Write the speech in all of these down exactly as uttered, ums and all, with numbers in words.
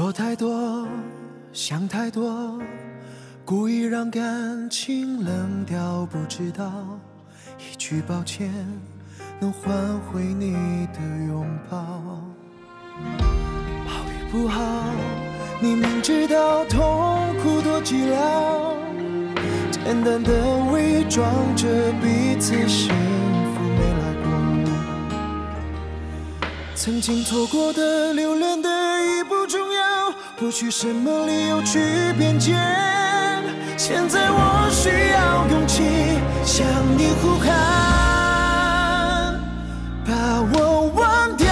说太多，想太多，故意让感情冷掉，不知道一句抱歉能换回你的拥抱。好与不好，你明知道痛苦多寂寥，简单的伪装着彼此幸福没来过。曾经错过的、留恋的已不重要。 不需什么理由去辩解，现在我需要勇气向你呼喊，把我忘掉，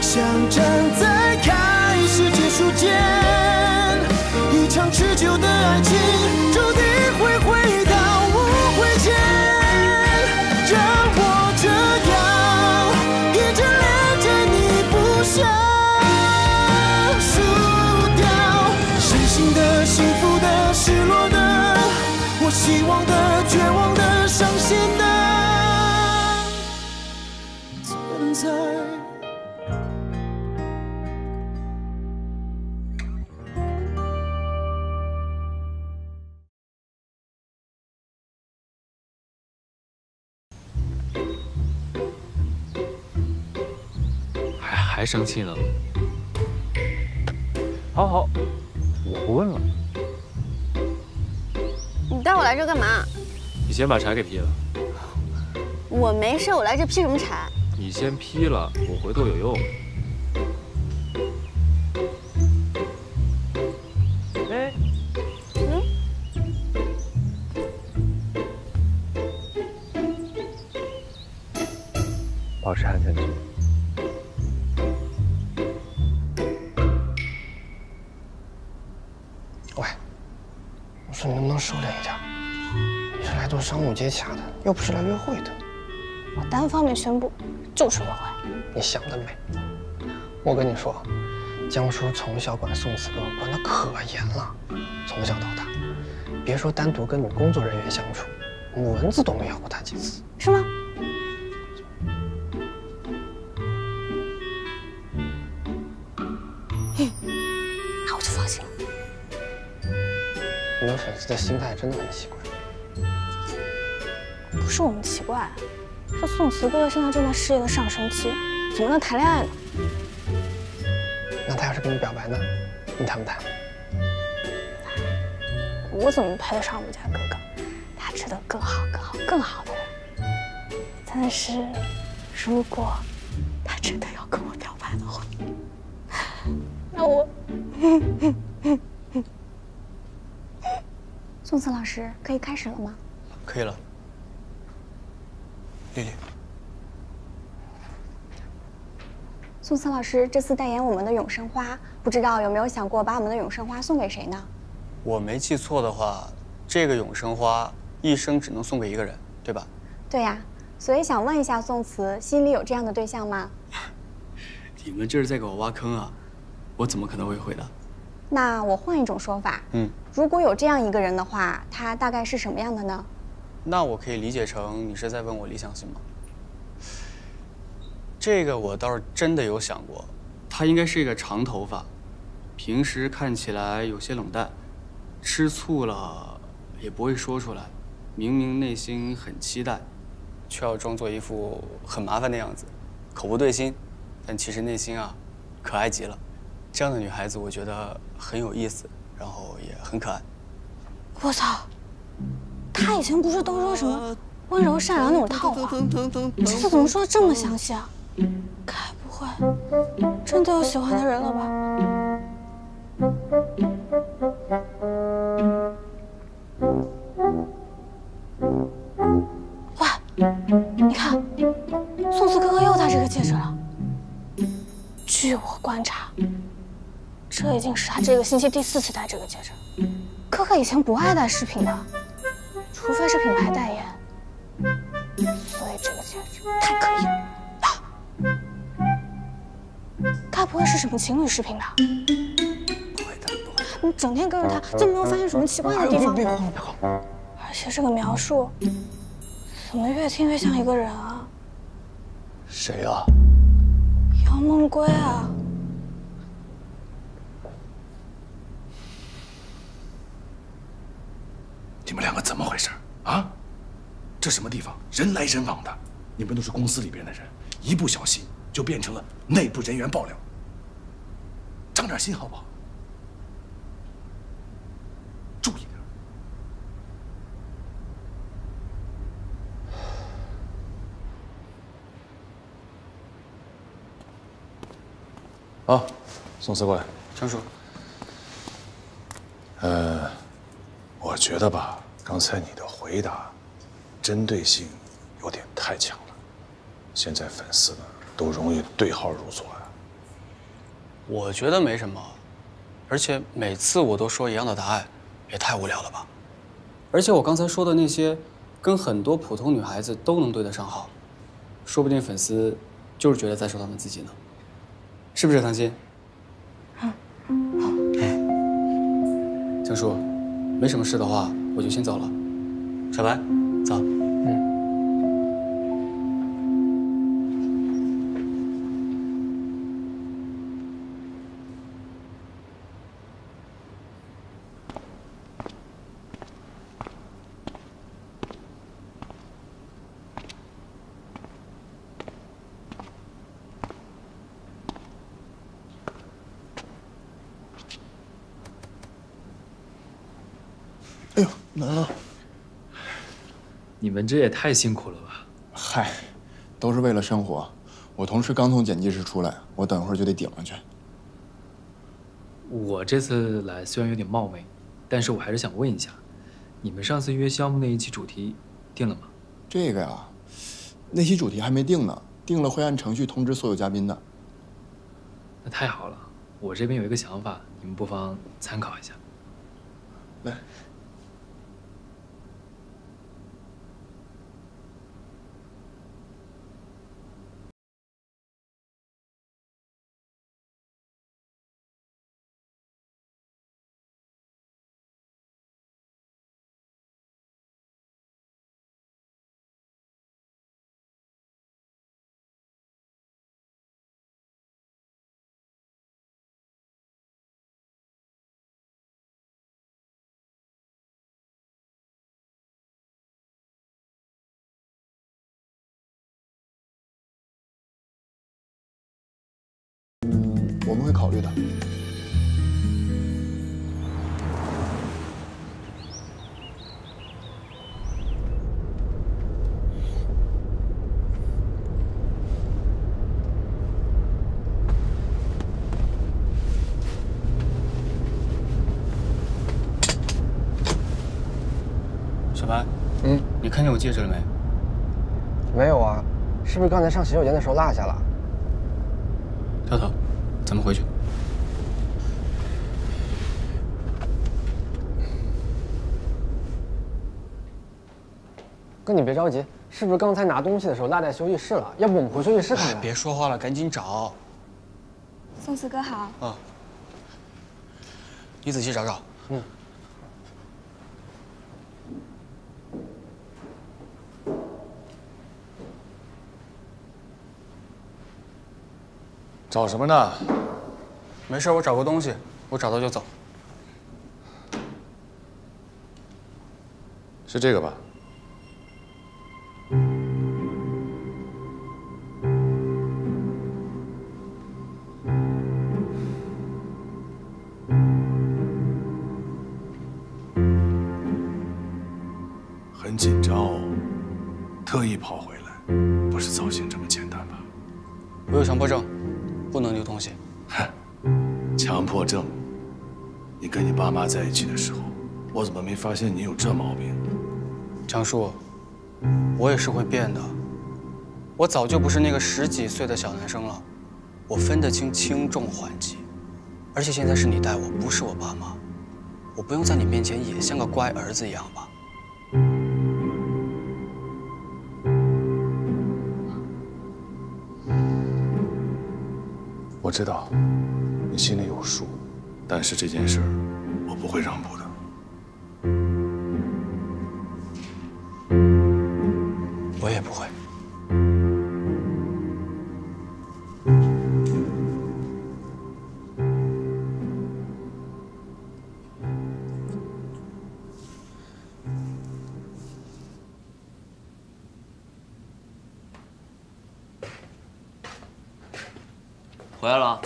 想站在开始结束间，一场持久的爱情注定会回到无悔间，让我这样一直恋着你不舍。 幸福的、失落的，我希望的、绝望的、伤心的，存在。还还生气呢？好好，我不问了。 你带我来这干嘛？你先把柴给劈了。我没事，我来这劈什么柴？你先劈了，我回头有用。哎，嗯，保持安全距离。 说你能不能收敛一点？你是来做商务接洽的，又不是来约会的。我单方面宣布，就是约会。你想得美！我跟你说，江叔从小管宋子哥管得可严了，从小到大，别说单独跟你工作人员相处，你蚊子都没咬过他几次，是吗？嗯，那我就放心了。 你们粉丝的心态真的很奇怪，不是我们奇怪，是宋慈哥现在正在事业的上升期，怎么能谈恋爱呢？那他要是跟你表白呢，你谈不谈？我怎么配得上我家哥哥？他值得更好、更好、更好的人。但是，如果他真的要跟我表白的话，那我…… 宋慈老师，可以开始了吗？可以了。丽丽，宋慈老师这次代言我们的永生花，不知道有没有想过把我们的永生花送给谁呢？我没记错的话，这个永生花一生只能送给一个人，对吧？对呀，所以想问一下宋慈，心里有这样的对象吗？你们这是在给我挖坑啊！我怎么可能会回答？ 那我换一种说法，嗯，如果有这样一个人的话，他大概是什么样的呢？那我可以理解成你是在问我理想型吗？这个我倒是真的有想过，他应该是一个长头发，平时看起来有些冷淡，吃醋了也不会说出来，明明内心很期待，却要装作一副很麻烦的样子，口不对心，但其实内心啊，可爱极了。 这样的女孩子，我觉得很有意思，然后也很可爱。我操！他以前不是都说什么温柔善良那种套话，这次怎么说的这么详细啊？该不会真的有喜欢的人了吧？喂，你看，宋子哥哥又戴这个戒指了。据我观察。 这已经是他这个星期第四次戴这个戒指。哥哥以前不爱戴饰品的，除非是品牌代言。所以这个戒指太可疑了。该不会是什么情侣饰品吧？不会的，不会。你整天跟着他，就没有发现什么奇怪的地方吗？而且这个描述，怎么越听越像一个人啊？谁啊？姚梦归啊。么回事啊？这什么地方，人来人往的，你们都是公司里边的人，一不小心就变成了内部人员爆料，长点心好不好？注意点。 啊，宋司贵，张叔。呃，我觉得吧，刚才你的回答针对性有点太强了，现在粉丝呢都容易对号入座呀。我觉得没什么，而且每次我都说一样的答案，也太无聊了吧。而且我刚才说的那些，跟很多普通女孩子都能对得上号，说不定粉丝就是觉得在说他们自己呢。 是不是唐鑫？好，好。江叔，没什么事的话，我就先走了。小白，走。你们这也太辛苦了吧！嗨，都是为了生活。我同事刚从剪辑室出来，我等会儿就得顶上去。我这次来虽然有点冒昧，但是我还是想问一下，你们上次约肖木那一期主题定了吗？这个呀，那期主题还没定呢，定了会按程序通知所有嘉宾的。那太好了，我这边有一个想法，你们不妨参考一下。来。 我们会考虑的。小白，嗯，你看见我戒指了没？没有啊，是不是刚才上洗手间的时候落下了？跳跳。 咱们回去。哥，你别着急，是不是刚才拿东西的时候落在休息室了？要不我们回休息室看看？别说话了，赶紧找。宋四哥好。啊。你仔细找找。嗯。 找什么呢？没事，我找个东西，我找到就走。是这个吧？很紧张哦，特意跑回来，不是造型这么简单吧？我有强迫症。 不能丢东西。强迫症。你跟你爸妈在一起的时候，我怎么没发现你有这毛病？张叔，我也是会变的。我早就不是那个十几岁的小男生了，我分得清轻重缓急。而且现在是你带我，不是我爸妈，我不用在你面前也像个乖儿子一样吧？我知道，你心里有数，但是这件事我不会让步的。我也不会。回来了。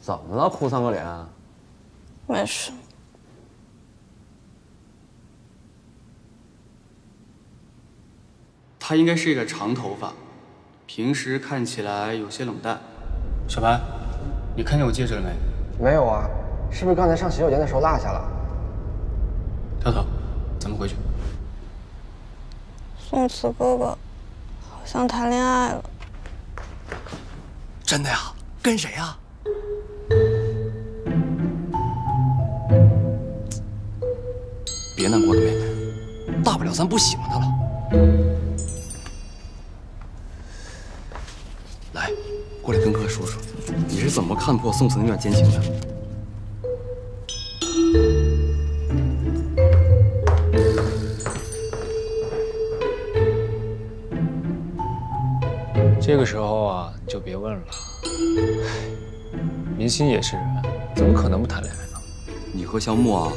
怎么了？哭丧个脸、啊？没事。他应该是一个长头发，平时看起来有些冷淡。小白，你看见我戒指了没？没有啊，是不是刚才上洗手间的时候落下了？跳跳，咱们回去。宋慈哥哥好像谈恋爱了。真的呀？跟谁呀？ 别难过了，妹妹，大不了咱不喜欢他了。来，过来跟哥说说，你是怎么看破宋慈那段奸情的？这个时候啊，你就别问了。明星也是人，怎么可能不谈恋爱呢？你和肖木啊？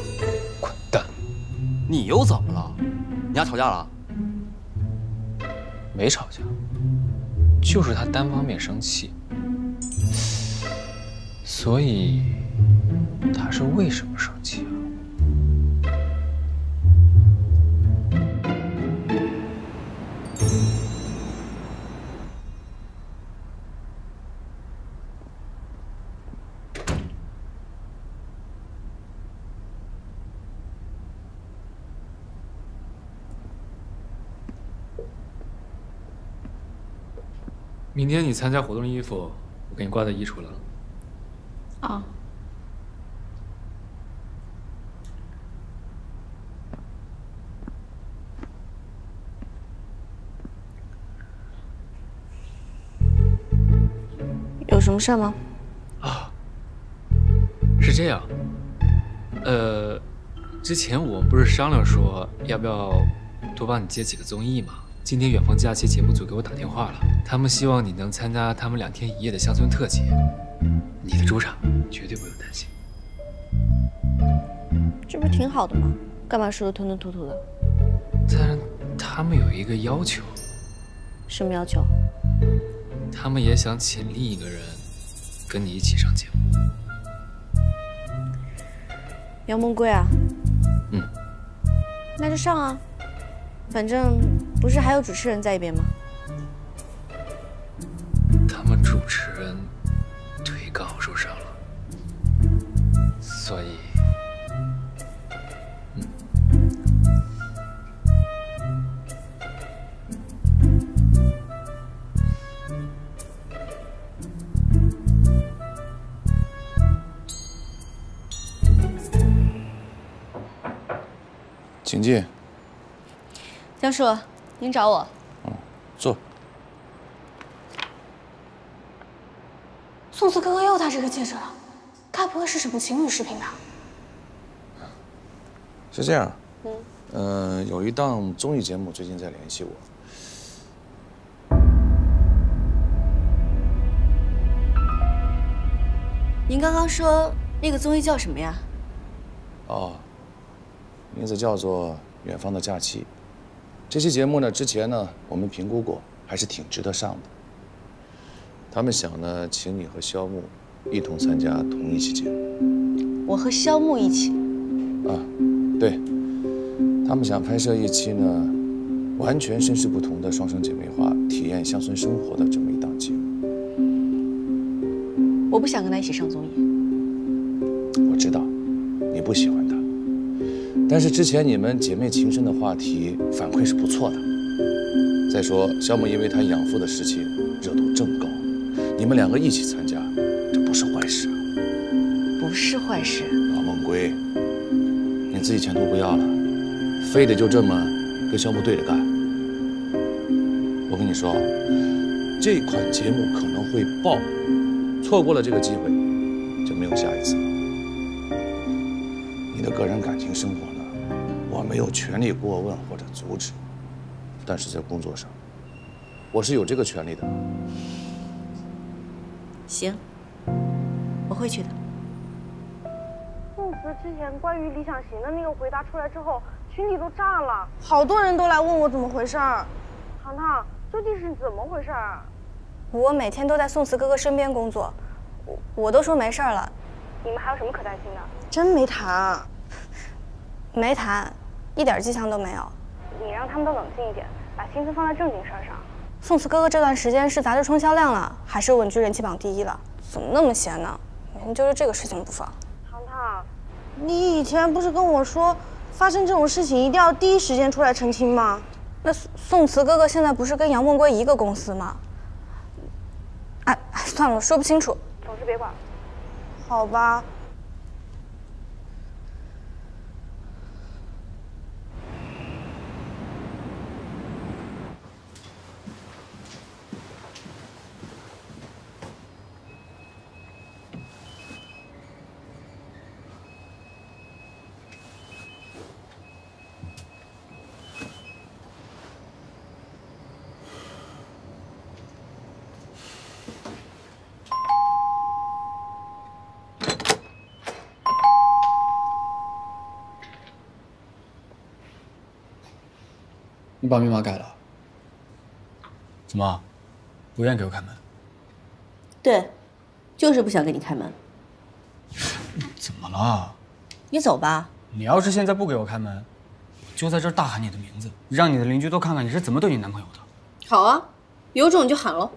你又怎么了？你俩吵架了？没吵架，就是他单方面生气，所以他是为什么生气啊？明天你参加活动的衣服，我给你挂在衣橱了。啊。有什么事吗？啊，是这样，呃，之前我们不是商量说要不要多帮你接几个综艺吗？ 今天远方假期节目组给我打电话了，他们希望你能参加他们两天一夜的乡村特辑，你的主场绝对不用担心。这不是挺好的吗？干嘛说的吞吞吐吐的？但是他们有一个要求。什么要求？他们也想请另一个人跟你一起上节目。杨梦归啊？嗯。那就上啊。 反正不是还有主持人在一边吗？他们主持人腿刚好受伤了，所以，嗯，请进。 江叔，您找我。嗯，坐。宋慈哥哥又戴这个戒指了，该不会是什么情侣视频吧？是这样。嗯。呃，有一档综艺节目最近在联系我。您刚刚说那个综艺叫什么呀？哦，名字叫做《远方的假期》。 这期节目呢，之前呢我们评估过，还是挺值得上的。他们想呢，请你和肖木一同参加同一期节目。我和肖木一起。啊，对，他们想拍摄一期呢，完全身世不同的双生姐妹花体验乡村生活的这么一档节目。我不想跟他一起上综艺。我知道，你不喜欢他。 但是之前你们姐妹情深的话题反馈是不错的。再说，肖木因为她养父的事情热度正高，你们两个一起参加，这不是坏事啊。不是坏事。老梦归，你自己前途不要了，非得就这么跟肖木对着干。我跟你说，这款节目可能会爆，错过了这个机会，就没有下一次了。你的个人感情生活呢？ 我没有权利过问或者阻止，但是在工作上，我是有这个权利的。行，我会去的。宋慈之前关于理想型的那个回答出来之后，群里都炸了，好多人都来问我怎么回事儿。糖糖，究竟是怎么回事儿？我每天都在宋慈哥哥身边工作，我我都说没事了，你们还有什么可担心的？真没谈，没谈，一点迹象都没有。你让他们都冷静一点，把心思放在正经事儿上。宋慈哥哥这段时间是杂志冲销量了，还是稳居人气榜第一了？怎么那么闲呢？每天就是这个事情不放。糖糖，你以前不是跟我说，发生这种事情一定要第一时间出来澄清吗？那宋慈哥哥现在不是跟杨梦归一个公司吗？ 哎，算了，我说不清楚。总之别管了，好吧。你把密码改了？怎么，不愿意给我开门？对，就是不想给你开门。怎么了？你走吧。你要是现在不给我开门，就在这儿大喊你的名字，让你的邻居都看看你是怎么对你男朋友的。好啊，有种你就喊喽。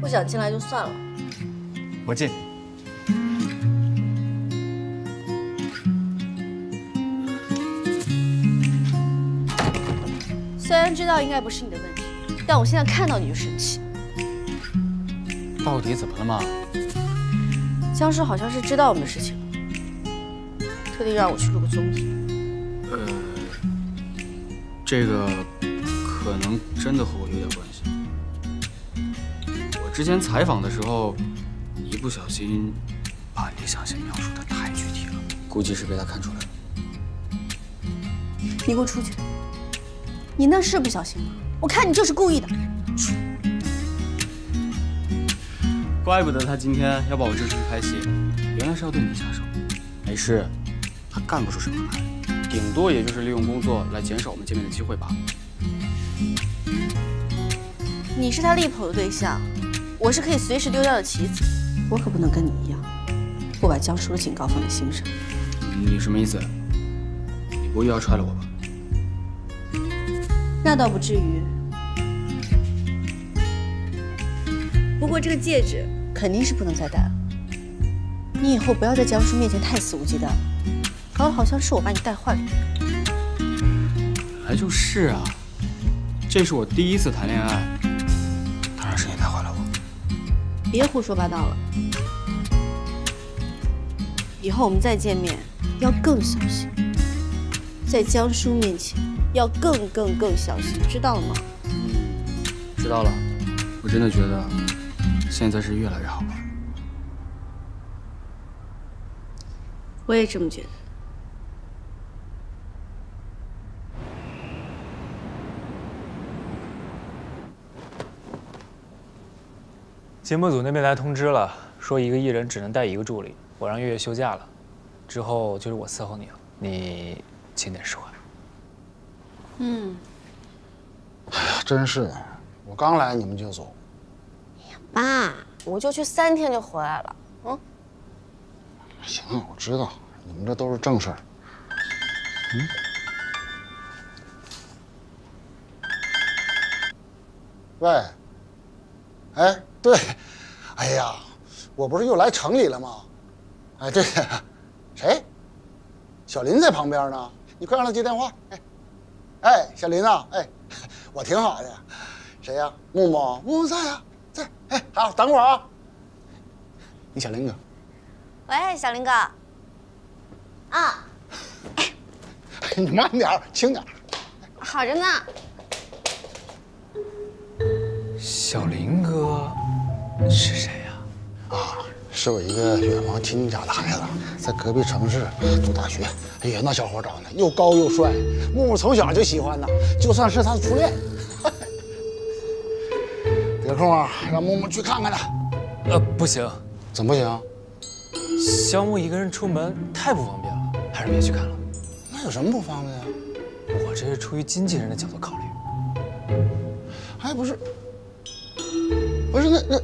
不想进来就算了，我进。虽然知道应该不是你的问题，但我现在看到你就生气。到底怎么了嘛？江氏好像是知道我们的事情了，特地让我去录个综艺。呃，这个可能真的和我有点关系。 之前采访的时候，一不小心把理想型描述的太具体了，估计是被他看出来了。你给我出去！你那是不小心吗？我看你就是故意的。怪不得他今天要把我支出去拍戏，原来是要对你下手。没事，他干不出什么来，顶多也就是利用工作来减少我们见面的机会吧。你是他力捧的对象。 我是可以随时丢掉的棋子，我可不能跟你一样，不把江叔的警告放在心上。你什么意思？你不又要踹了我吧？那倒不至于。不过这个戒指肯定是不能再戴了。你以后不要在江叔面前太肆无忌惮了，搞得好像是我把你带坏了一样。本来就是啊，这是我第一次谈恋爱，当然是你带坏了我。 别胡说八道了！以后我们再见面要更小心，在江叔面前要更更更小心，知道了吗？嗯，知道了。我真的觉得现在是越来越好玩。我也这么觉得。 节目组那边来通知了，说一个艺人只能带一个助理。我让月月休假了，之后就是我伺候你了，你勤点使唤。嗯。哎呀，真是的，我刚来你们就走。哎呀，爸，我就去三天就回来了。嗯。行，我知道，你们这都是正事儿。嗯。喂。哎。 对，哎呀，我不是又来城里了吗？哎，对，谁？小林在旁边呢，你快让他接电话。哎，哎，小林啊，哎，我挺好的。谁呀、啊？木木，木木在啊，在。哎，好，等会儿啊。你小林哥。喂，小林哥。啊。哎，你慢点，轻点。好着呢。小林哥。 是谁呀？啊，是我一个远房亲戚家的孩子，在隔壁城市读大学。哎呀，那小伙长得又高又帅，木木从小就喜欢他，就算是他的初恋。有空啊，让木木去看看他。呃，不行。怎么不行？小木一个人出门太不方便了，还是别去看了。那有什么不方便啊？我这是出于经纪人的角度考虑。哎，不是，不是那那。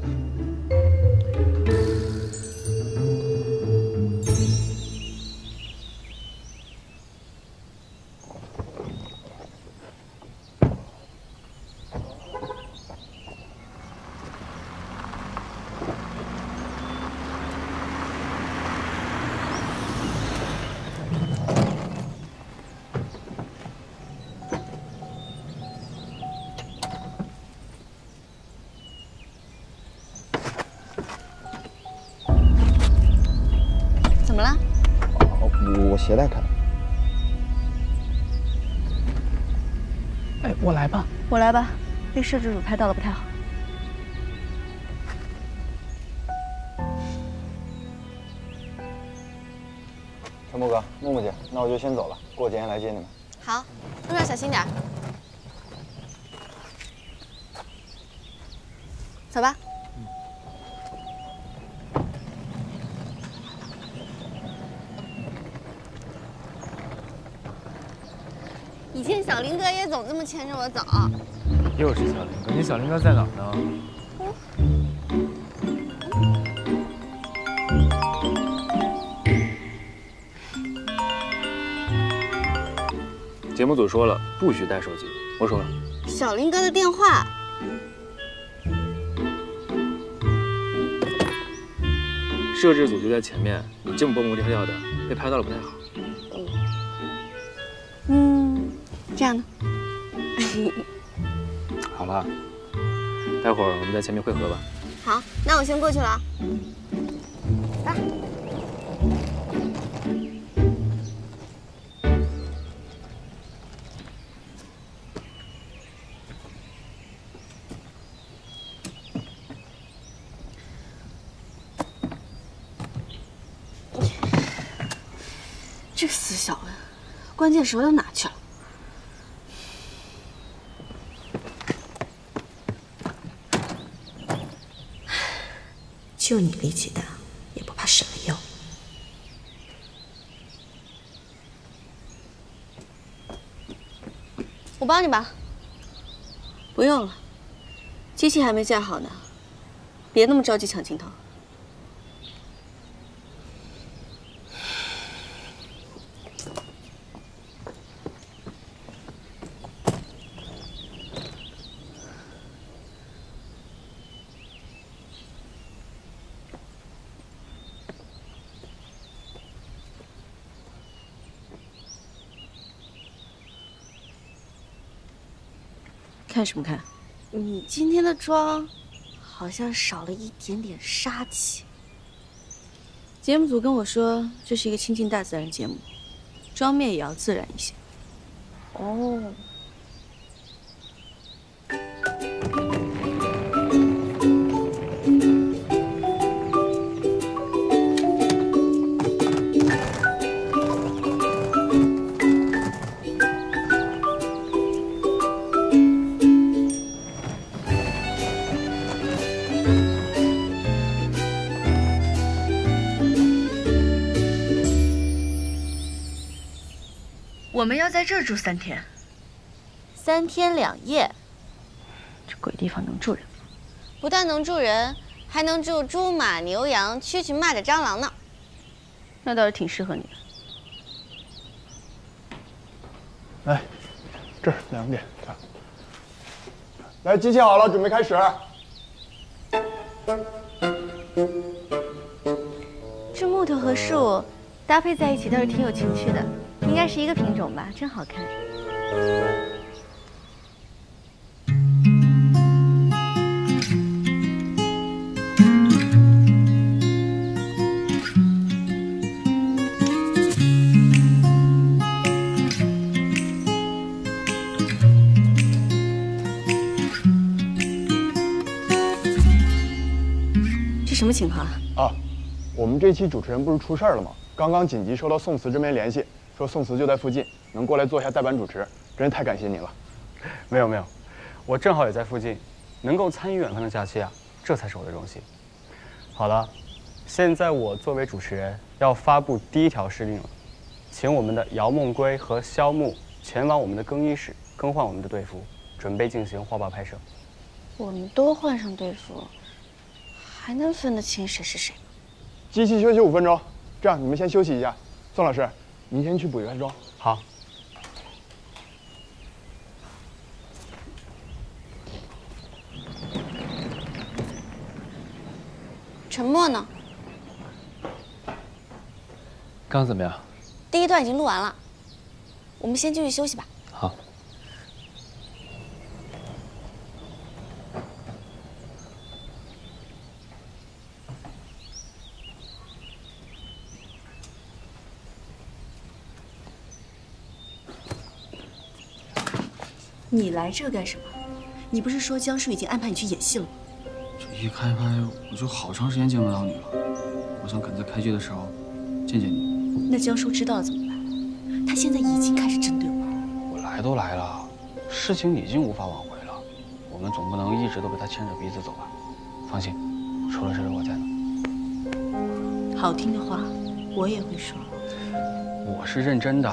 怎么了？我我携带开了。哎，我来吧。我来吧。被摄制组拍到了，不太好。陈波哥，木木姐，那我就先走了，过几天来接你们。好，路上小心点。走吧。 以前小林哥也总这么牵着我走，又是小林哥。你小林哥在哪儿呢？嗯、节目组说了，不许带手机。我说了，小林哥的电话。摄制组就在前面，你这么蹦蹦跳跳的，被拍到了不太好。嗯。 这样呢？好了，待会儿我们在前面汇合吧。好，那我先过去了。拜。这个死小子，关键时候到哪去了？ 就你力气大，也不怕蛇咬。我帮你吧。不用了，机器还没架好呢，别那么着急抢镜头。看什么看？你今天的妆好像少了一点点杀气。节目组跟我说，这是一个亲近大自然节目，妆面也要自然一些。哦。 我们要在这儿住三天，三天两夜。这鬼地方能住人吗？不但能住人，还能住猪、马、牛、羊、蛐蛐、蚂蚱、蟑螂呢。那倒是挺适合你的。来，这儿两点，看。来，机器好了，准备开始。这木头和树搭配在一起倒是挺有情趣的。 应该是一个品种吧，真好看。这什么情况啊？啊，我们这期主持人不是出事儿了吗？刚刚紧急收到宋慈这边联系，说宋慈就在附近，能过来做一下代班主持，真是太感谢你了。没有没有，我正好也在附近，能够参与远方的假期啊，这才是我的荣幸。好了，现在我作为主持人要发布第一条施令了，请我们的姚梦归和肖木前往我们的更衣室更换我们的队服，准备进行画报拍摄。我们都换上队服，还能分得清谁是谁吗？ 机器休息五分钟，这样你们先休息一下。宋老师，您先去补一下妆。好。沉默呢？刚怎么样？第一段已经录完了，我们先继续休息吧。好。你来这干什么？你不是说江叔已经安排你去演戏了吗？这一开拍，我就好长时间见不到你了。我想赶在开剧的时候见见你。那江叔知道了怎么办？他现在已经开始针对我了。我来都来了，事情已经无法挽回了。我们总不能一直都被他牵着鼻子走吧？放心，除了这个我在呢。好听的话，我也会说。我是认真的。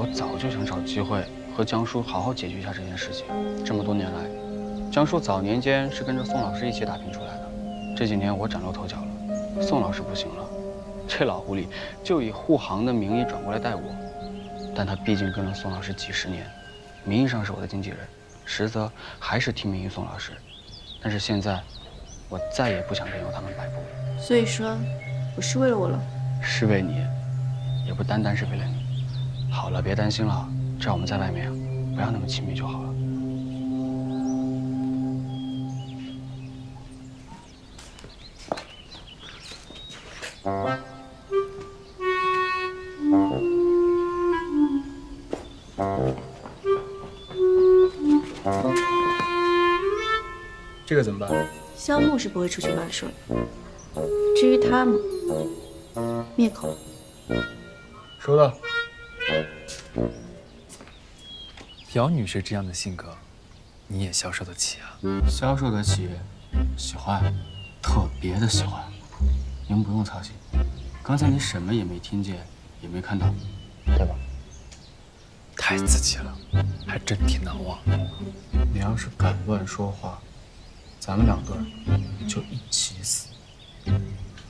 我早就想找机会和江叔好好解决一下这件事情。这么多年来，江叔早年间是跟着宋老师一起打拼出来的。这几年我崭露头角了，宋老师不行了，这老狐狸就以护航的名义转过来带我。但他毕竟跟了宋老师几十年，名义上是我的经纪人，实则还是听命于宋老师。但是现在，我再也不想任由他们摆布了。所以说，不是为了我了，是为你，也不单单是为了你。 好了，别担心了。只要我们在外面，不要那么亲密就好了。这个怎么办？肖木是不会出去乱说的。至于他嘛，灭口。收到。 朴女士这样的性格，你也消受得起啊？消受得起，喜欢，特别的喜欢。您不用操心，刚才你什么也没听见，也没看到，对吧？太刺激了，还真挺难忘。你要是敢乱说话，咱们两队就一起死。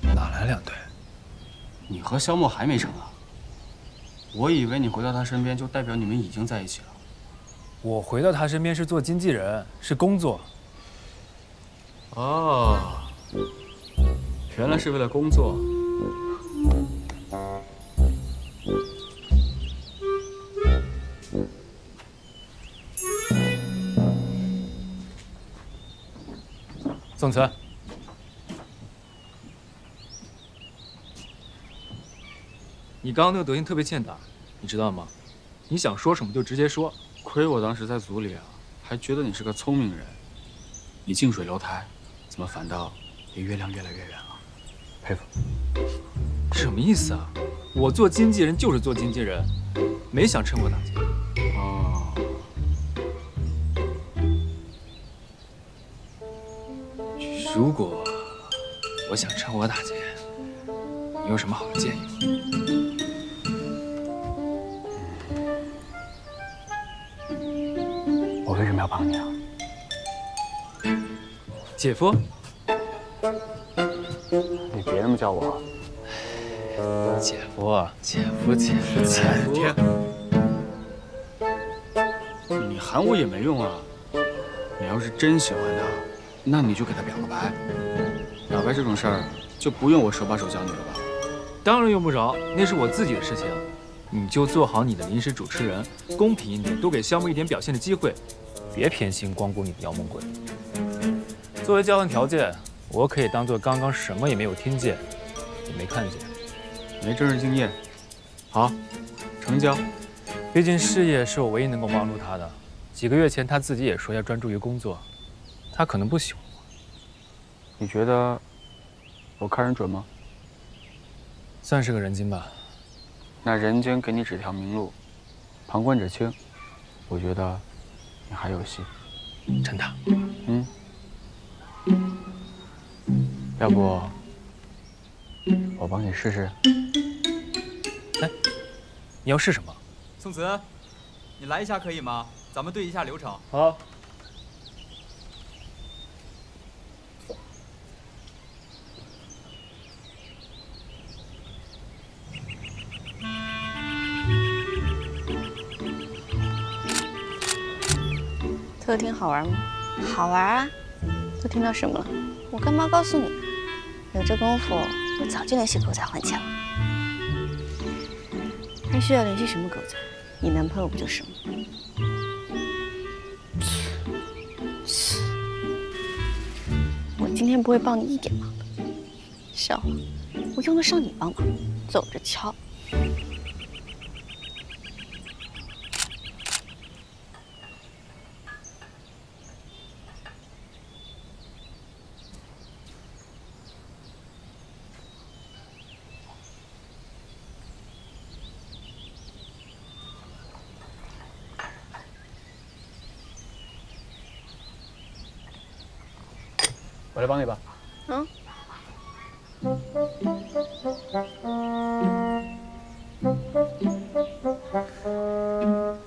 哪来两队？你和肖默还没成啊？ 我以为你回到他身边就代表你们已经在一起了。我回到他身边是做经纪人，是工作。哦，原来是为了工作。宋慈。 你刚刚那个德行特别欠打，你知道吗？你想说什么就直接说。亏我当时在组里啊，还觉得你是个聪明人。你近水楼台，怎么反倒离月亮越来越远了？佩服。什么意思啊？我做经纪人就是做经纪人，没想趁火打劫。哦。如果我想趁火打劫，你有什么好的建议吗？ 为什么要帮你啊，姐夫？你别那么叫我，姐夫，姐夫，姐夫，姐夫。你喊我也没用啊！你要是真喜欢他，那你就给他表个白。表白这种事儿，就不用我手把手教你了吧？当然用不着，那是我自己的事情。 你就做好你的临时主持人，公平一点，多给肖木一点表现的机会，别偏心光顾你的姚梦鬼。作为交换条件，我可以当做刚刚什么也没有听见，也没看见，没正式敬业。好，成交。毕竟事业是我唯一能够帮助他的。几个月前他自己也说要专注于工作，他可能不喜欢我。你觉得我看人准吗？算是个人精吧。那人精给你指条明路，旁观者清。我觉得你还有戏。真的？嗯。要不我帮你试试？哎，你要试什么？宋慈，你来一下可以吗？咱们对一下流程。好。 歌厅好玩吗？好玩啊！都听到什么了？我干嘛告诉你？有这功夫，我早就联系狗仔换钱了。还需要联系什么狗仔？你男朋友不就是吗？我今天不会帮你一点忙的。笑话，我用得上你帮忙？走着瞧。 我来帮你吧。嗯。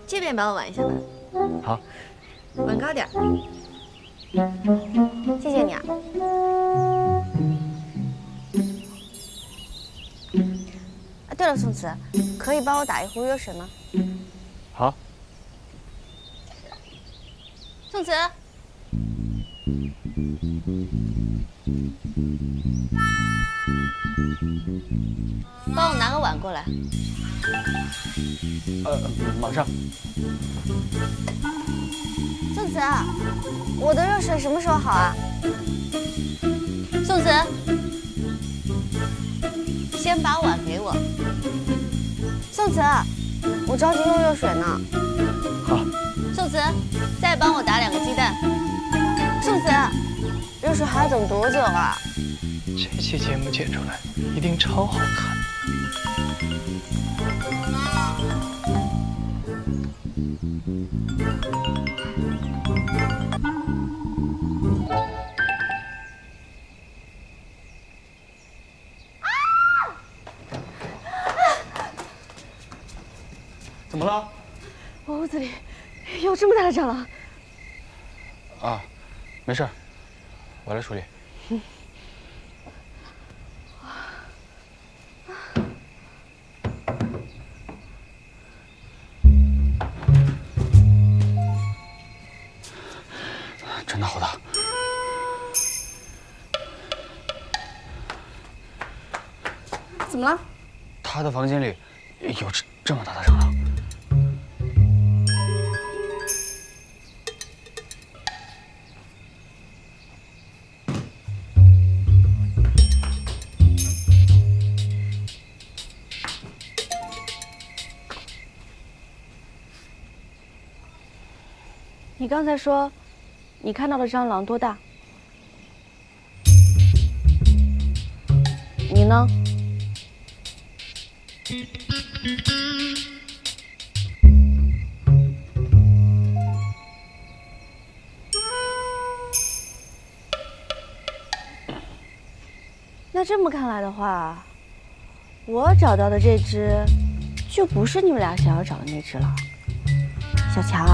这边帮我挽一下吧。好。挽高点。谢谢你啊。啊，对了，宋慈，可以帮我打一壶热水吗？好。宋慈。 帮我拿个碗过来。呃，马上。宋子，我的热水什么时候好啊？宋子，先把碗给我。宋子，我着急用热水呢。好。宋子，再帮我打两个鸡蛋。宋子。 热水还要等多久啊？这期节目剪出来一定超好看。怎么了？我屋子里有这么大的蟑螂。啊，没事。 我来处理。嗯。真的好大！怎么了？他的房间里有这这么大的蟑螂。 你刚才说，你看到的蟑螂多大？你呢？那这么看来的话，我找到的这只，就不是你们俩想要找的那只了。小乔。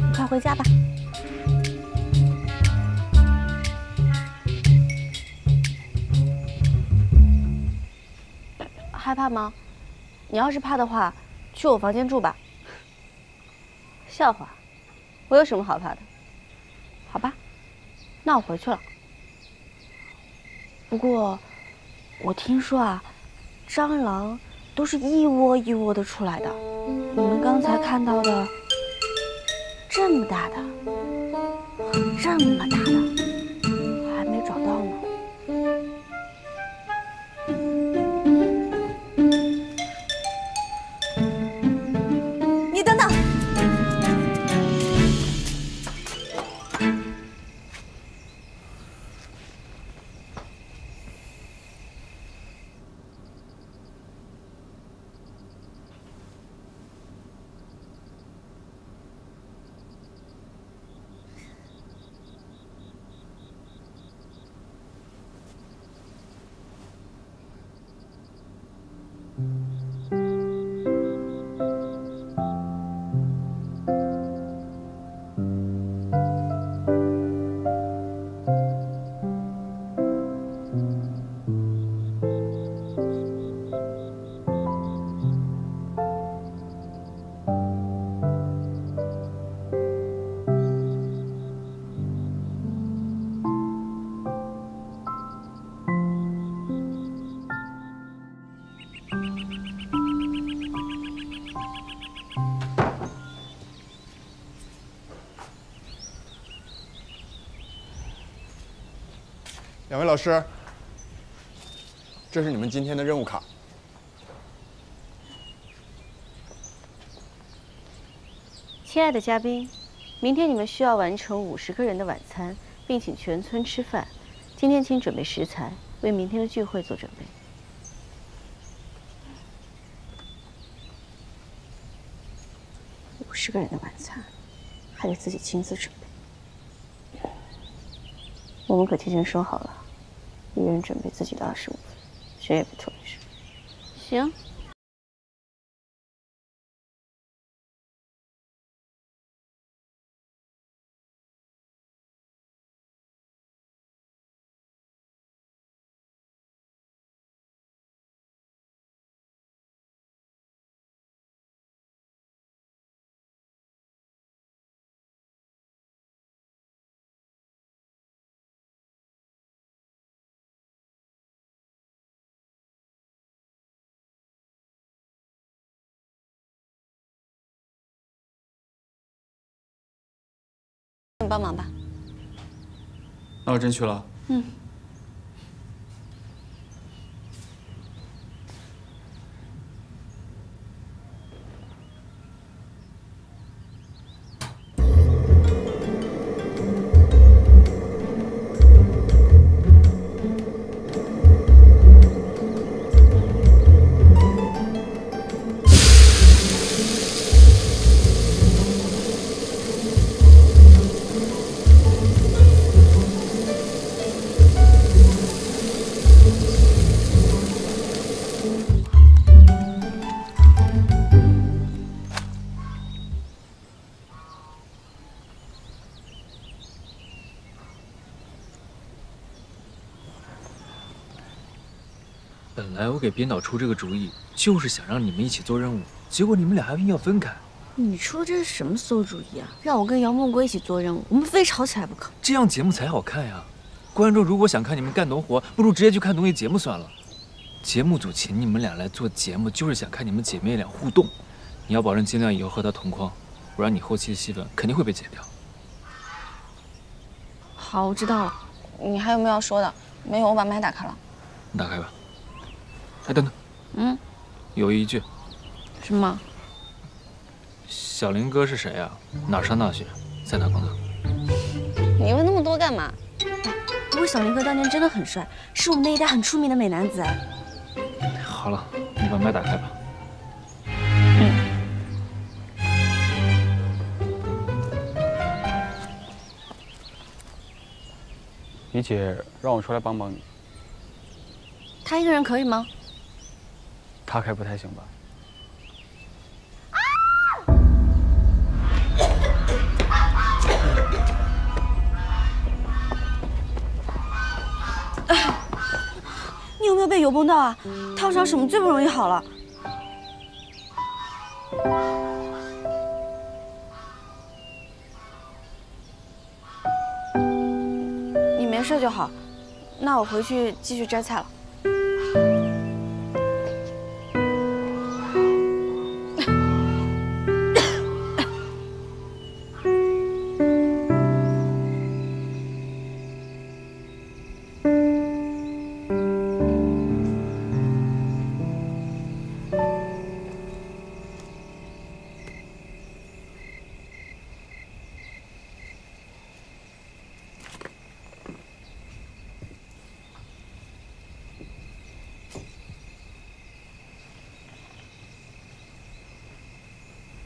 你快回家吧。害怕吗？你要是怕的话，去我房间住吧。笑话，我有什么好怕的？好吧，那我回去了。不过，我听说啊，蟑螂都是一窝一窝的出来的，你们刚才看到的。 这么大的，这么大的，我还没找到呢。你等等，两位老师，这是你们今天的任务卡。亲爱的嘉宾，明天你们需要完成五十个人的晚餐，并请全村吃饭。今天请准备食材，为明天的聚会做准备。 十个人的晚餐，还得自己亲自准备。我们可提前说好了，一人准备自己的二十五份，谁也不拖泥带水。行。你帮忙吧。那我真去了。嗯。本来我给编导出这个主意，就是想让你们一起做任务，结果你们俩还硬要分开。你出的这是什么馊主意啊？让我跟姚梦国一起做任务，我们非吵起来不可。这样节目才好看呀！观众如果想看你们干农活，不如直接去看综艺节目算了。节目组请你们俩来做节目，就是想看你们姐妹俩互动。你要保证尽量以后和她同框，不然你后期的戏份肯定会被剪掉。好，我知道了。你还有没有要说的？没有，我把麦打开了。你打开吧。 哎，等等，嗯，有一句，什么？小林哥是谁呀？哪上大学，在哪工作？你问那么多干嘛？哎，不过小林哥当年真的很帅，是我们那一代很出名的美男子。哎，好了，你把麦打开吧。嗯。李姐让我出来帮帮你。他一个人可以吗？ 他开不太行吧？哎，你有没有被油崩到啊？他要找什么最不容易好了？你没事就好，那我回去继续摘菜了。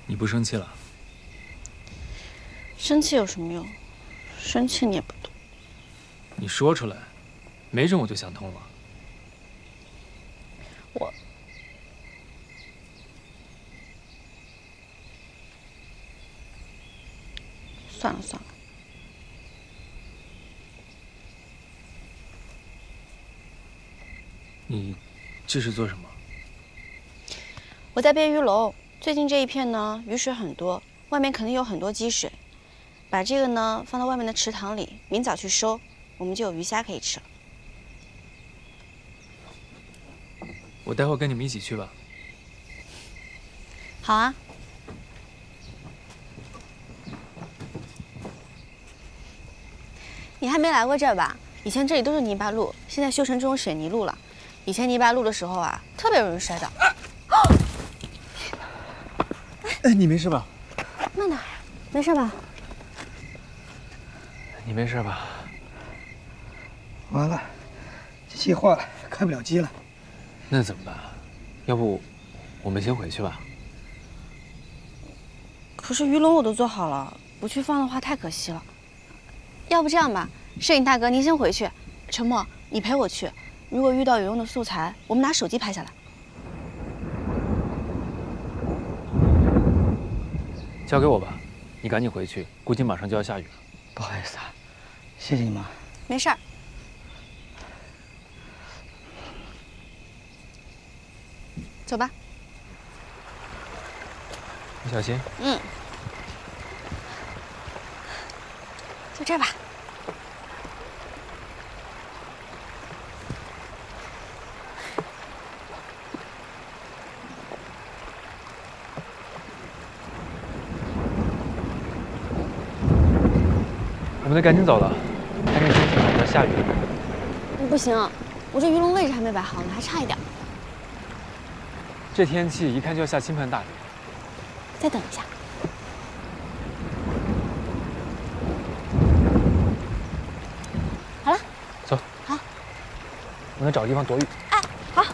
你不生气了？生气有什么用？生气你也不懂。你说出来，没准我就想通了。我，算了算了。 你这是做什么？我在编鱼篓。 最近这一片呢，雨水很多，外面肯定有很多积水。把这个呢放到外面的池塘里，明早去收，我们就有鱼虾可以吃了。我待会跟你们一起去吧。好啊。你还没来过这儿吧？以前这里都是泥巴路，现在修成这种水泥路了。以前泥巴路的时候啊，特别容易摔倒。哎，你没事吧？那哪呀？没事吧？你没事吧？完了，机器坏了，开不了机了。那怎么办？要不我们先回去吧？可是鱼笼我都做好了，不去放的话太可惜了。要不这样吧，摄影大哥您先回去，陈默你陪我去。如果遇到有用的素材，我们拿手机拍下来。交给我吧，你赶紧回去，估计马上就要下雨了。不好意思啊，谢谢你妈。没事儿。走吧。你小心。嗯。就这吧。 我们得赶紧走了，赶紧清醒，要下雨了。不行，我这鱼笼位置还没摆好呢，还差一点。这天气一看就要下倾盆大雨。再等一下。好了，走。好。我们找个地方躲雨。哎，好。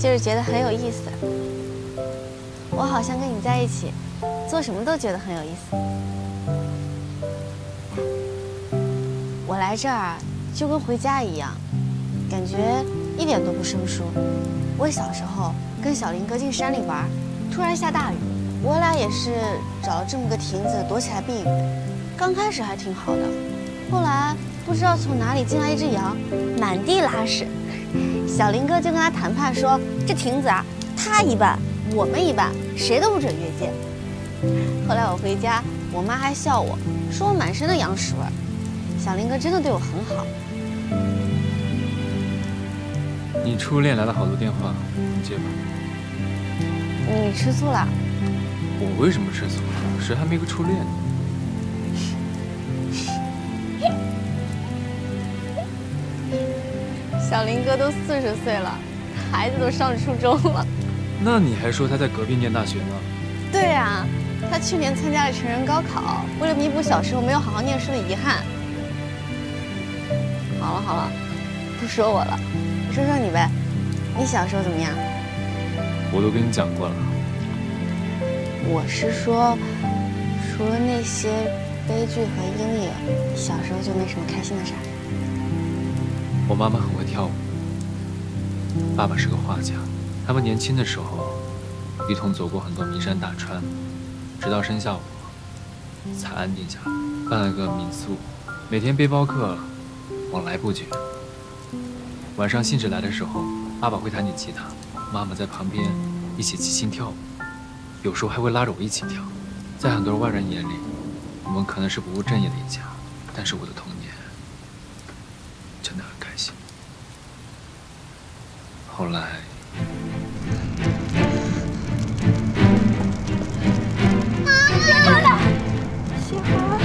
就是觉得很有意思，我好像跟你在一起，做什么都觉得很有意思。我来这儿就跟回家一样，感觉一点都不生疏。我小时候跟小林哥进山里玩，突然下大雨，我俩也是找了这么个亭子躲起来避雨。刚开始还挺好的，后来不知道从哪里进来一只羊，满地拉屎。 小林哥就跟他谈判说：“这亭子啊，他一半，我们一半，谁都不准越界。”后来我回家，我妈还笑我说我满身的羊屎味儿。小林哥真的对我很好。你初恋来了好多电话，你接吧。你吃醋了？我为什么吃醋？谁还没个初恋呢？ 小林哥都四十岁了，孩子都上初中了。那你还说他在隔壁念大学呢？对啊，他去年参加了成人高考，为了弥补小时候没有好好念书的遗憾。好了好了，不说我了，说说你呗，你小时候怎么样？我都跟你讲过了。我是说，除了那些悲剧和阴影，小时候就没什么开心的事儿。 我妈妈很会跳舞，爸爸是个画家。他们年轻的时候，一同走过很多名山大川，直到生下我，才安定下来，办了个民宿，每天背包客往来不绝。晚上兴致来的时候，爸爸会弹起吉他，妈妈在旁边一起即兴跳舞，有时候还会拉着我一起跳。在很多外人眼里，我们可能是不务正业的一家，但是我的童年。 真的很开心。后来，西河呢？西河，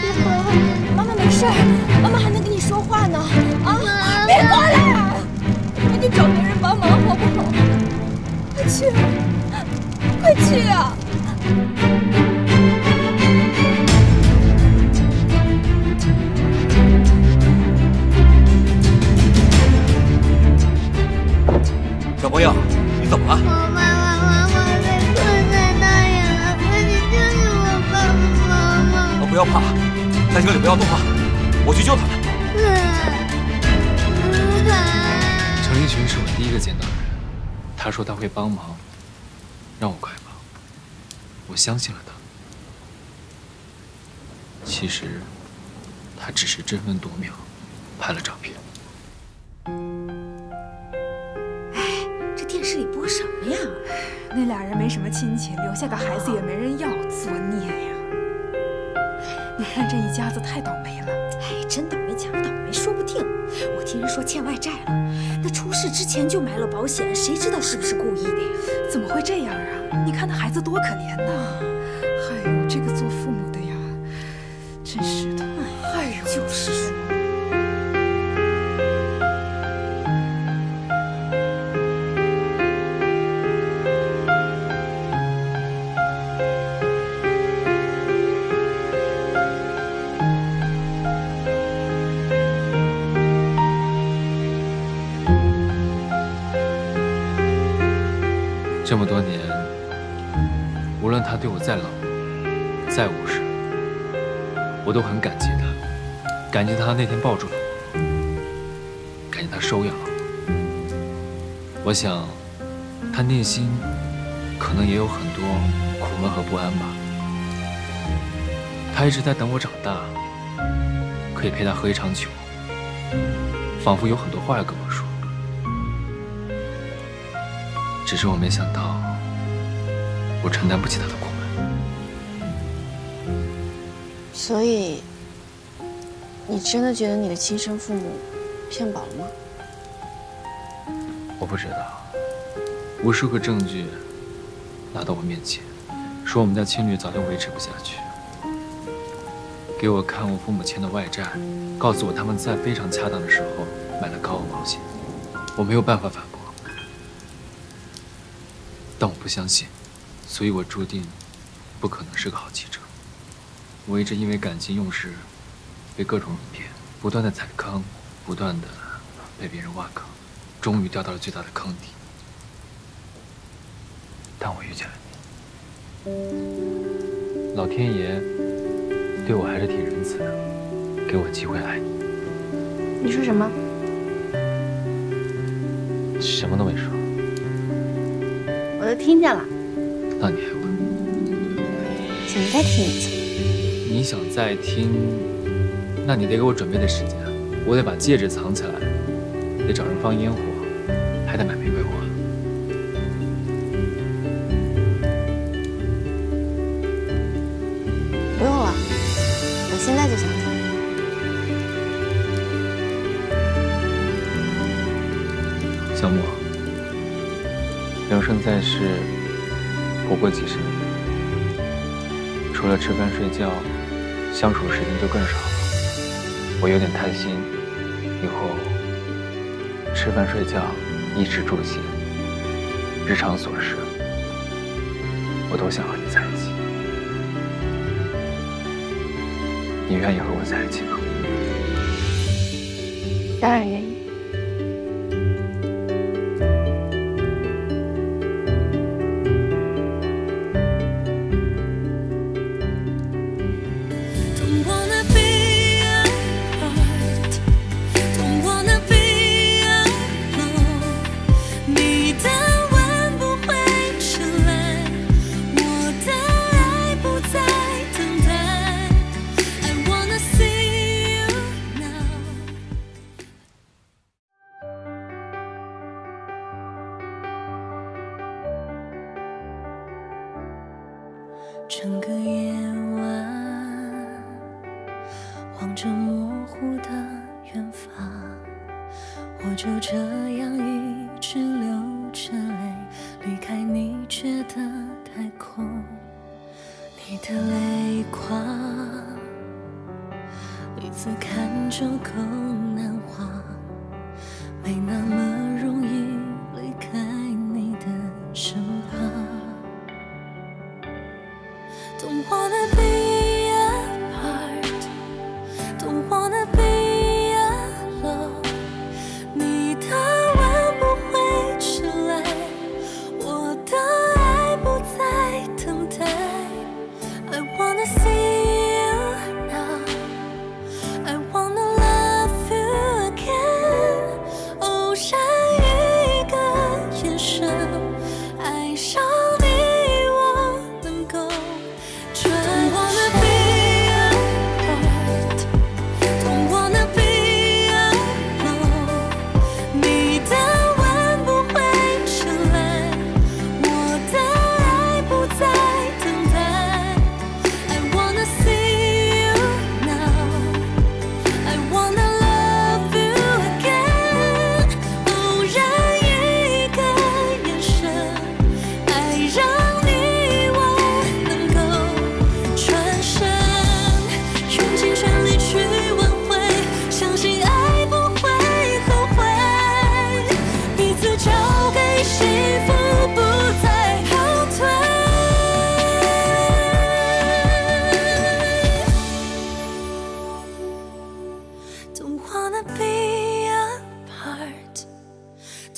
西河，妈妈没事，妈妈还能跟你说话呢。啊，别过来，我得找别人帮忙，好不好？快去，快去啊！ 小朋友，你怎么了？我爸爸妈妈被困在那里了，快去救救我爸爸妈妈！哦，不要怕，在这里不要动啊，我去救他们。程立群是我第一个见到的人，他说他会帮忙，让我快帮，我相信了他。其实，他只是争分夺秒，拍了照片。电视里播什么呀？那俩人没什么亲戚，留下个孩子也没人要，作孽呀！你看这一家子太倒霉了。哎，真倒霉假倒霉说不定。我听人说欠外债了，那出事之前就买了保险，谁知道是不是故意的呀？怎么会这样啊？你看那孩子多可怜呐！哎呦，这个做父母的呀，真是的。哎呦，就是说。 这么多年，无论他对我再冷，再无视，我都很感激他，感激他那天抱住了我，感激他收养了我。我想，他内心可能也有很多苦闷和不安吧。他一直在等我长大，可以陪他喝一场酒，仿佛有很多话要跟我说。 只是我没想到，我承担不起他的苦闷。所以，你真的觉得你的亲生父母骗保了吗？我不知道，无数个证据拿到我面前，说我们家情侣早就维持不下去，给我看我父母欠的外债，告诉我他们在非常恰当的时候买了高额保险，我没有办法反驳。 但我不相信，所以我注定不可能是个好记者。我一直因为感情用事，被各种骗，不断的踩坑，不断的被别人挖坑，终于掉到了最大的坑底。但我遇见了你，老天爷对我还是挺仁慈的，给我机会爱你。你说什么？什么都没说。 我都听见了，那你还问？想再听一次？你想再听？那你得给我准备点时间，我得把戒指藏起来，得找人放烟火，还得买玫瑰花。不用了，我现在就想走。 小莫。 人生在世，不过几十年，除了吃饭睡觉，相处时间就更少了。我有点贪心，以后吃饭睡觉、衣食住行、日常琐事，我都想和你在一起。你愿意和我在一起吗？当然愿意。 整个夜晚，望着模糊的远方，我就这样一直流着泪离开你，觉得太空。你的泪光，每次看就更难忘，没那么容易离开你的身旁。 Don't wanna be apart. Don't wanna be alone. 你的吻不会迟来，我的爱不再等待。I wanna see you now. I wanna love you again. Oh, yeah.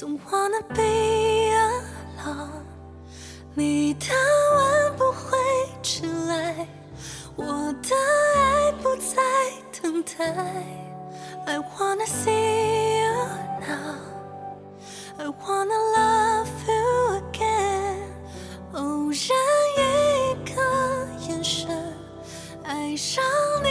Don't wanna be alone。 你的吻不会迟来，我的爱不再等待。I wanna see you now, I wanna love you again。偶然一个眼神，爱上你。